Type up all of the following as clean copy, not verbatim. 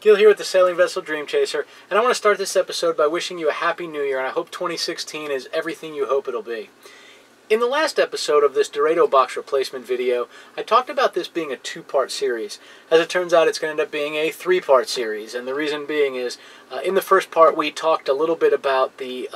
Gil here with the Sailing Vessel Dream Chaser, and I want to start this episode by wishing you a Happy New Year, and I hope 2016 is everything you hope it'll be. In the last episode of this Dorado box replacement video, I talked about this being a two-part series. As it turns out, it's going to end up being a three-part series, and the reason being is, in the first part we talked a little bit about the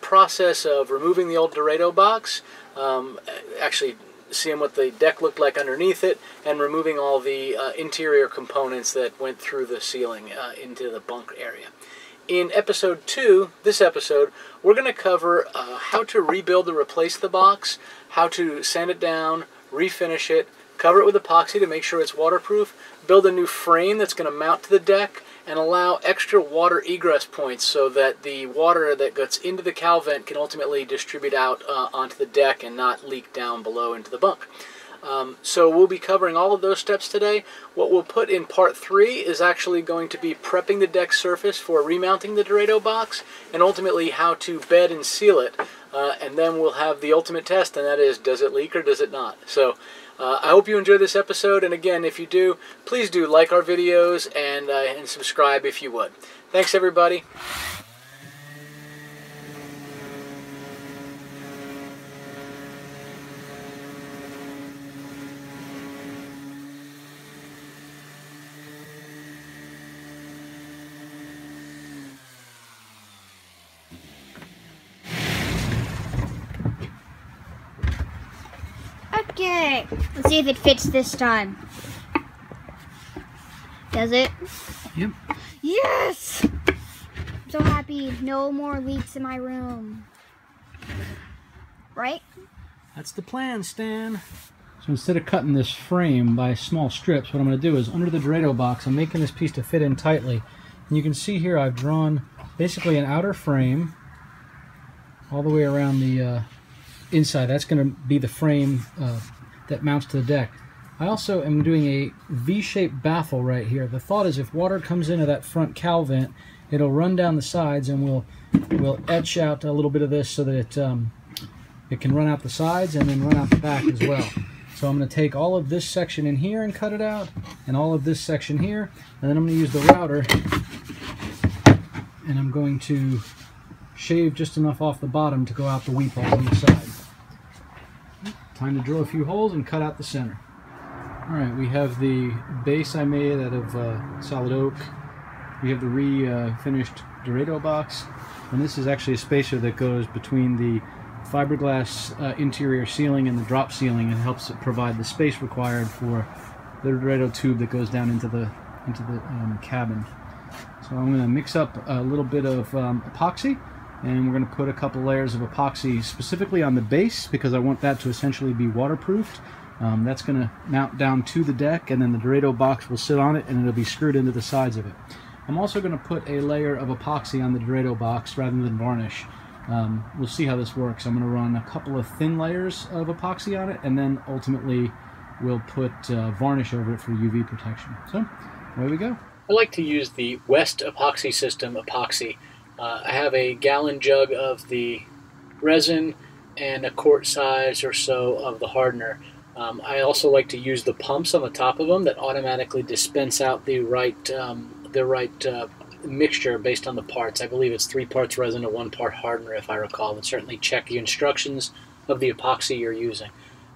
process of removing the old Dorado box, actually seeing what the deck looked like underneath it, and removing all the interior components that went through the ceiling into the bunk area. In episode 2, this episode, we're going to cover how to rebuild and replace the box, how to sand it down, refinish it, cover it with epoxy to make sure it's waterproof, build a new frame that's going to mount to the deck, and allow extra water egress points so that the water that gets into the cowl vent can ultimately distribute out onto the deck and not leak down below into the bunk. So we'll be covering all of those steps today. What we'll put in part 3 is actually going to be prepping the deck surface for remounting the Dorado box and ultimately how to bed and seal it. And then we'll have the ultimate test, and that is, does it leak or does it not? So I hope you enjoy this episode, and again, if you do, please do like our videos and subscribe if you would. Thanks, everybody. Okay, let's see if it fits this time. Does it? Yep. Yes! I'm so happy. No more leaks in my room. Right? That's the plan, Stan. So instead of cutting this frame by small strips, what I'm going to do is under the Dorado box, I'm making this piece to fit in tightly. And you can see here I've drawn basically an outer frame all the way around the inside. That's going to be the frame that mounts to the deck. I also am doing a V-shaped baffle right here. The thought is if water comes into that front cowl vent, it'll run down the sides, and we'll etch out a little bit of this so that it can run out the sides and then run out the back as well. So I'm going to take all of this section in here and cut it out, and all of this section here, and then I'm going to use the router, and I'm going to shave just enough off the bottom to go out the weep hole on the side. Time to drill a few holes and cut out the center. Alright, we have the base I made out of solid oak. We have the re-finished Dorado box. And this is actually a spacer that goes between the fiberglass interior ceiling and the drop ceiling, and helps it provide the space required for the Dorado tube that goes down into the cabin. So I'm going to mix up a little bit of epoxy. And we're going to put a couple layers of epoxy specifically on the base because I want that to essentially be waterproofed. That's going to mount down to the deck, and then the Dorado box will sit on it and it'll be screwed into the sides of it. I'm also going to put a layer of epoxy on the Dorado box rather than varnish. We'll see how this works. I'm going to run a couple of thin layers of epoxy on it, and then ultimately we'll put varnish over it for UV protection. So, away we go. I like to use the West Epoxy System epoxy. I have a gallon jug of the resin and a quart size or so of the hardener. I also like to use the pumps on the top of them that automatically dispense out the right mixture based on the parts. I believe it's 3 parts resin to 1 part hardener, if I recall. But certainly check the instructions of the epoxy you're using.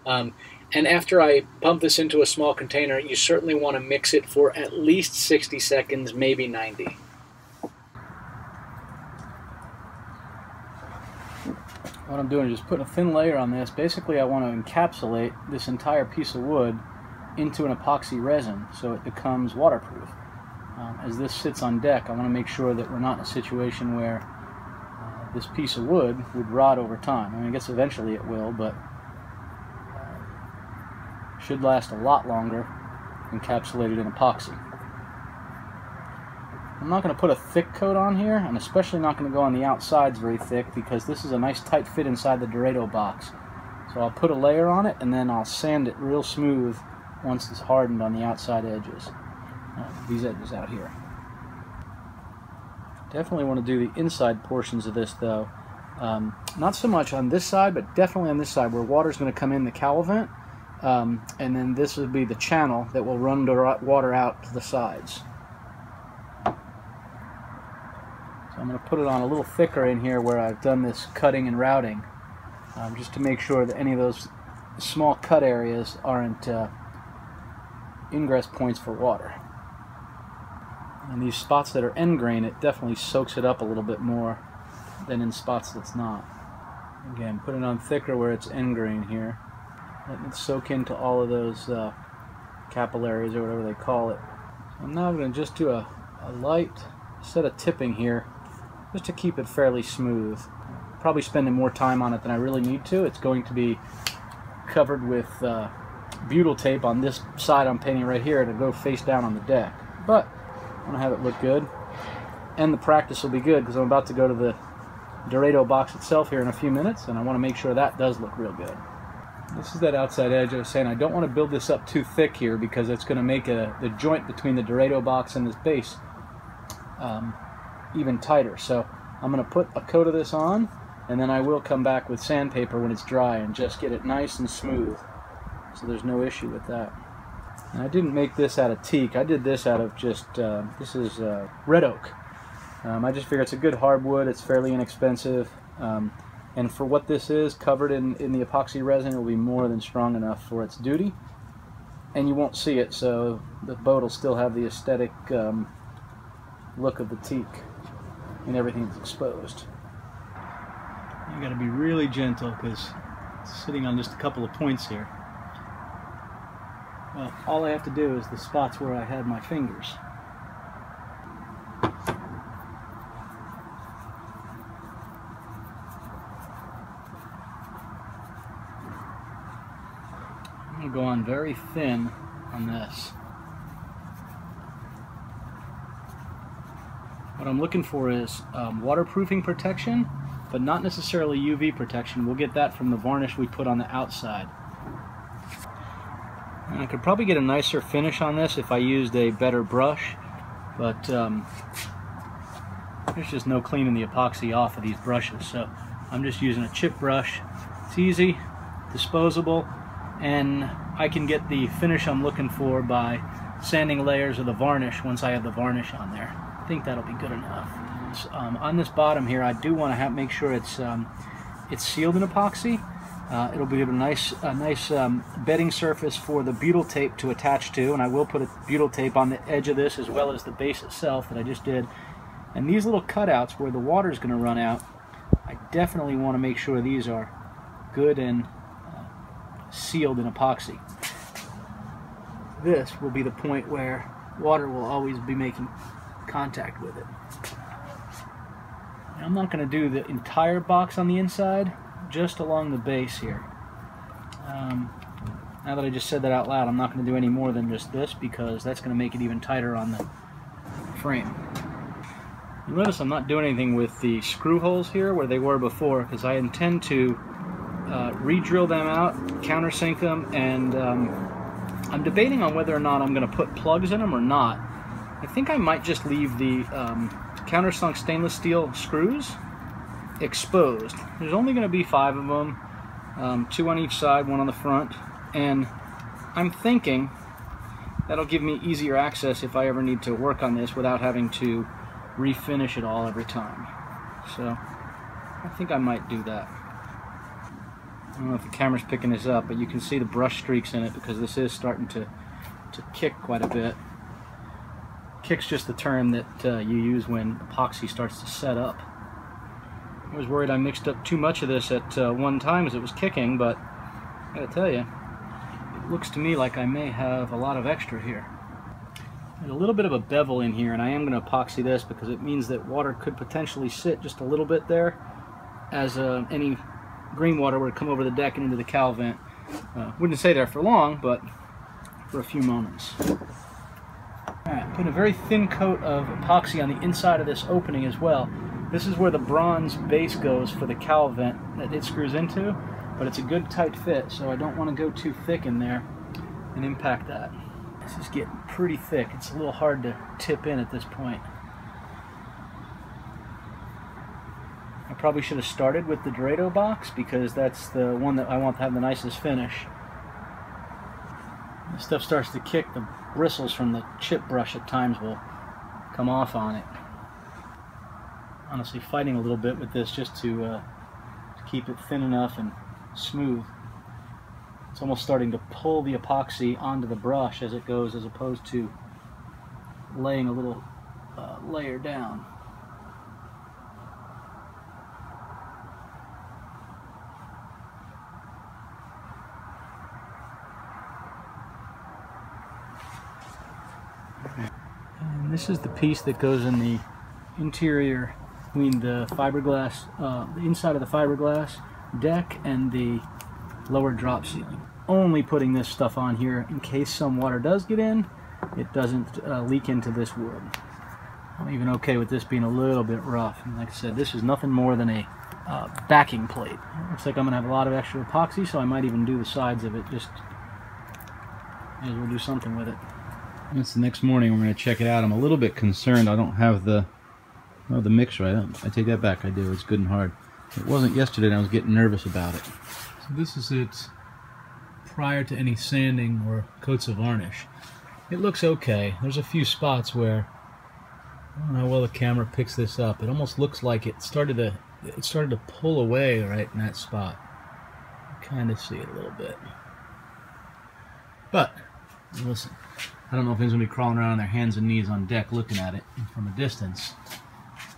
And after I pump this into a small container, you certainly want to mix it for at least 60 seconds, maybe 90. What I'm doing is just putting a thin layer on this. Basically, I want to encapsulate this entire piece of wood into an epoxy resin so it becomes waterproof. As this sits on deck, I want to make sure that we're not in a situation where this piece of wood would rot over time. I mean, I guess eventually it will, but it should last a lot longer encapsulated in epoxy. I'm not going to put a thick coat on here, and especially not going to go on the outsides very thick, because this is a nice tight fit inside the Dorado box. So I'll put a layer on it, and then I'll sand it real smooth once it's hardened on the outside edges. These edges out here. Definitely want to do the inside portions of this, though. Not so much on this side, but definitely on this side, where water's going to come in the cowl vent, and then this would be the channel that will run the water out to the sides. So I'm going to put it on a little thicker in here where I've done this cutting and routing, just to make sure that any of those small cut areas aren't ingress points for water. And these spots that are end grain, it definitely soaks it up a little bit more than in spots that's not. Again, put it on thicker where it's end grain here. Let it soak into all of those capillaries or whatever they call it. So now I'm going to just do a light set of tipping here just to keep it fairly smooth. Probably spending more time on it than I really need to. It's going to be covered with butyl tape on this side I'm painting right here to go face down on the deck. But I'm going to have it look good, and the practice will be good because I'm about to go to the Dorado box itself here in a few minutes, and I want to make sure that does look real good. This is that outside edge I was saying. I don't want to build this up too thick here because it's going to make the joint between the Dorado box and this base even tighter. So I'm going to put a coat of this on, and then I will come back with sandpaper when it's dry and just get it nice and smooth so there's no issue with that. And I didn't make this out of teak. I did this out of just, this is red oak. I just figure it's a good hardwood, it's fairly inexpensive, and for what this is, covered in the epoxy resin, it will be more than strong enough for its duty. And you won't see it, so the boat will still have the aesthetic look of the teak and everything that's exposed. You got to be really gentle because it's sitting on just a couple of points here. Well, all I have to do is the spots where I had my fingers. I'm going to go on very thin on this. What I'm looking for is waterproofing protection, but not necessarily UV protection. We'll get that from the varnish we put on the outside. And I could probably get a nicer finish on this if I used a better brush, but there's just no cleaning the epoxy off of these brushes, so I'm just using a chip brush. It's easy, disposable, and I can get the finish I'm looking for by sanding layers of the varnish once I have the varnish on there. I think that'll be good enough. On this bottom here, I do want to make sure it's sealed in epoxy. It'll be a nice, bedding surface for the butyl tape to attach to, and I will put a butyl tape on the edge of this as well as the base itself that I just did. And these little cutouts where the water is going to run out, I definitely want to make sure these are good and sealed in epoxy. This will be the point where water will always be making contact with it. Now, I'm not going to do the entire box on the inside, just along the base here. Now that I just said that out loud, I'm not going to do any more than just this because that's going to make it even tighter on the frame. You notice I'm not doing anything with the screw holes here where they were before because I intend to re-drill them out, countersink them, and I'm debating on whether or not I'm going to put plugs in them or not. I think I might just leave the countersunk stainless steel screws exposed. There's only going to be 5 of them, 2 on each side, 1 on the front, and I'm thinking that'll give me easier access if I ever need to work on this without having to refinish it all every time. So I think I might do that. I don't know if the camera's picking this up, but you can see the brush streaks in it because this is starting to kick quite a bit. Kick's just the term that you use when epoxy starts to set up. I was worried I mixed up too much of this at one time as it was kicking, but I gotta tell you, it looks to me like I may have a lot of extra here. There's a little bit of a bevel in here, and I am going to epoxy this because it means that water could potentially sit just a little bit there as any green water were to come over the deck and into the cowl vent. Wouldn't stay there for long, but for a few moments. Alright, put a very thin coat of epoxy on the inside of this opening as well. This is where the bronze base goes for the cowl vent that it screws into, but it's a good tight fit, so I don't want to go too thick in there and impact that. This is getting pretty thick. It's a little hard to tip in at this point. I probably should have started with the Dorado box because that's the one that I want to have the nicest finish. This stuff starts to kick. The bristles from the chip brush at times will come off on it. honestly fighting a little bit with this just to keep it thin enough and smooth. It's almost starting to pull the epoxy onto the brush as it goes, as opposed to laying a little layer down. And this is the piece that goes in the interior between the fiberglass, the inside of the fiberglass deck and the lower drop ceiling. Only putting this stuff on here in case some water does get in, it doesn't leak into this wood. I'm even okay with this being a little bit rough. And like I said, this is nothing more than a backing plate. It looks like I'm gonna have a lot of extra epoxy, so I might even do the sides of it, just as we'll do something with it. It's the next morning, we're gonna check it out. I'm a little bit concerned I don't have the mixer. I take that back, I do, it's good and hard. It wasn't yesterday and I was getting nervous about it. So this is it prior to any sanding or coats of varnish. It looks okay. There's a few spots where, I don't know how well the camera picks this up, it almost looks like it started to pull away right in that spot. You kind of see it a little bit. But, listen, I don't know if things will be crawling around on their hands and knees on deck looking at it from a distance.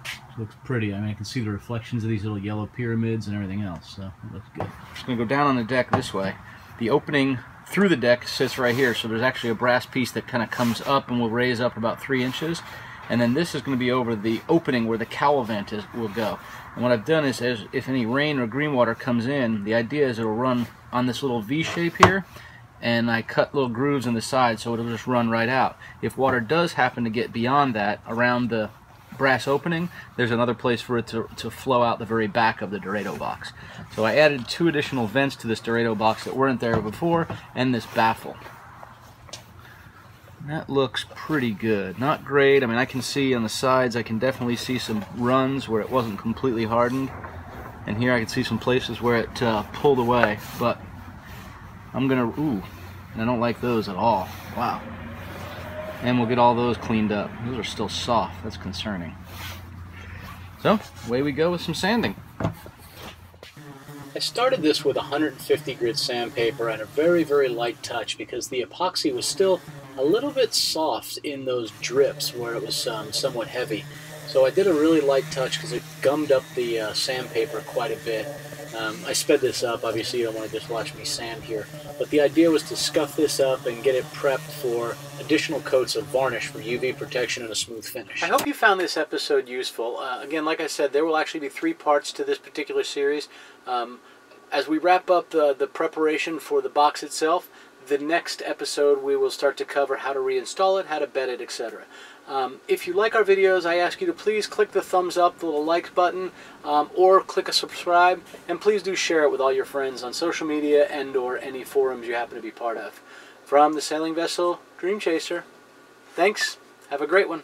It looks pretty. I mean, I can see the reflections of these little yellow pyramids and everything else, so it looks good. I'm just going to go down on the deck this way. The opening through the deck sits right here, so there's actually a brass piece that kind of comes up and will raise up about 3 inches. And then this is going to be over the opening where the cowl vent will go. And what I've done is, if any rain or green water comes in, the idea is it'll run on this little V shape here, and I cut little grooves in the side so it'll just run right out. If water does happen to get beyond that, around the brass opening, there's another place for it to flow out the very back of the Dorado box. So I added 2 additional vents to this Dorado box that weren't there before, and this baffle. That looks pretty good. Not great. I mean, I can see on the sides, I can definitely see some runs where it wasn't completely hardened. And here I can see some places where it pulled away. But I'm going to, ooh, and I don't like those at all. Wow. And we'll get all those cleaned up. Those are still soft. That's concerning. So, away we go with some sanding. I started this with 150 grit sandpaper and a very, very light touch because the epoxy was still a little bit soft in those drips where it was somewhat heavy. So I did a really light touch because it gummed up the sandpaper quite a bit. I sped this up, obviously you don't want to just watch me sand here, but the idea was to scuff this up and get it prepped for additional coats of varnish for UV protection and a smooth finish. I hope you found this episode useful. Again, like I said, there will actually be 3 parts to this particular series. As we wrap up the preparation for the box itself, the next episode we will start to cover how to reinstall it, how to bed it, etc. If you like our videos, I ask you to please click the thumbs up, the little like button, or click a subscribe, and please do share it with all your friends on social media and or any forums you happen to be part of. From the Sailing Vessel Dream Chaser, thanks, have a great one.